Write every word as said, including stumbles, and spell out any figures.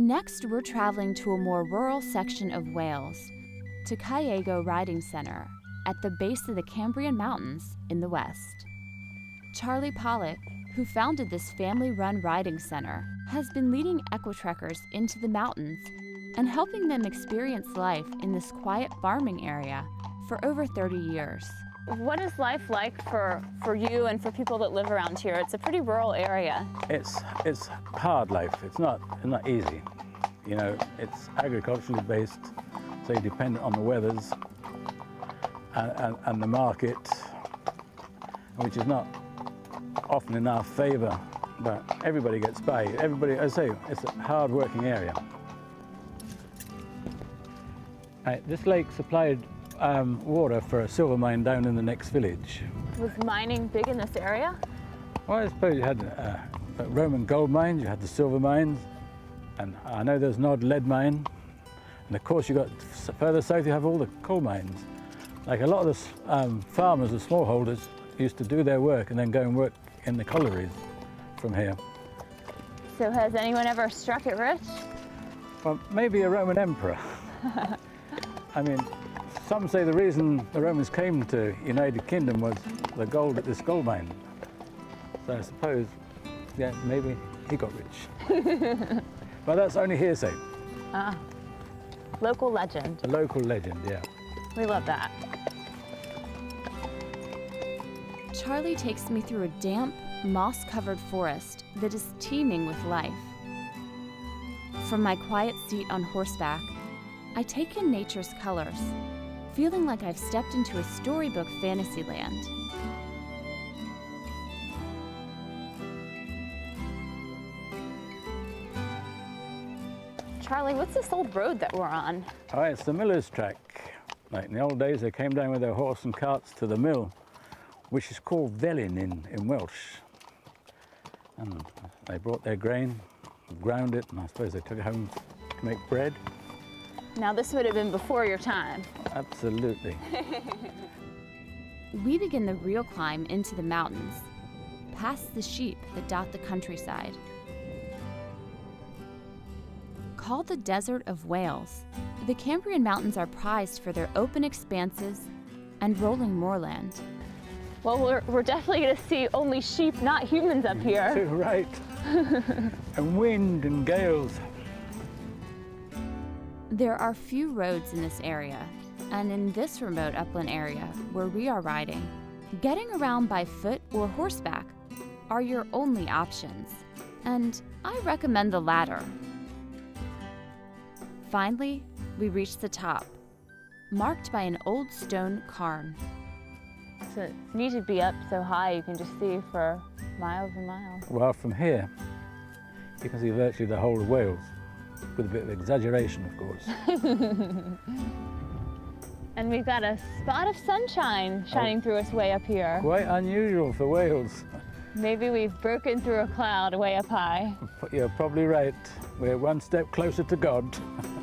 Next, we're traveling to a more rural section of Wales, to Caeiago Riding Center, at the base of the Cambrian Mountains in the west. Charlie Pollack, who founded this family-run riding center, has been leading equitrekkers into the mountains and helping them experience life in this quiet farming area for over thirty years. What is life like for, for you and for people that live around here? It's a pretty rural area. It's, it's hard life. It's not, it's not easy. You know, it's agriculturally based, so you depend on the weathers and, and, and the market, which is not often in our favor, but everybody gets by. Everybody, I say, it's a hard-working area. Uh, this lake supplied Um, water for a silver mine down in the next village. Was mining big in this area? Well, I suppose you had uh, Roman gold mines, you had the silver mines, and I know there's an odd lead mine, and of course you got further south you have all the coal mines. Like a lot of the um, farmers, the smallholders, used to do their work and then go and work in the collieries from here. So has anyone ever struck it rich? Well, maybe a Roman emperor. I mean, some say the reason the Romans came to United Kingdom was the gold at this gold mine. So I suppose, yeah, maybe he got rich. But that's only hearsay. Ah, local legend. A local legend, yeah. We love that. Charlie takes me through a damp, moss-covered forest that is teeming with life. From my quiet seat on horseback, I take in nature's colors, feeling like I've stepped into a storybook fantasy land. Charlie, what's this old road that we're on? Oh, it's the miller's track. Like in the old days, they came down with their horse and carts to the mill, which is called Vellin in, in Welsh. And they brought their grain, ground it, and I suppose they took it home to make bread. Now, this would have been before your time. Absolutely. We begin the real climb into the mountains, past the sheep that dot the countryside. Called the Desert of Wales, the Cambrian Mountains are prized for their open expanses and rolling moorland. Well, we're, we're definitely going to see only sheep, not humans up here. Too right. And wind and gales. There are few roads in this area, and in this remote upland area where we are riding, getting around by foot or horseback are your only options, and I recommend the latter. Finally, we reach the top, marked by an old stone cairn. So it's neat to be up so high you can just see for miles and miles. Well, from here, you can see virtually the whole of Wales. With a bit of exaggeration, of course. And we've got a spot of sunshine shining oh, through us way up here. Quite unusual for Wales. Maybe we've broken through a cloud way up high. You're probably right. We're one step closer to God.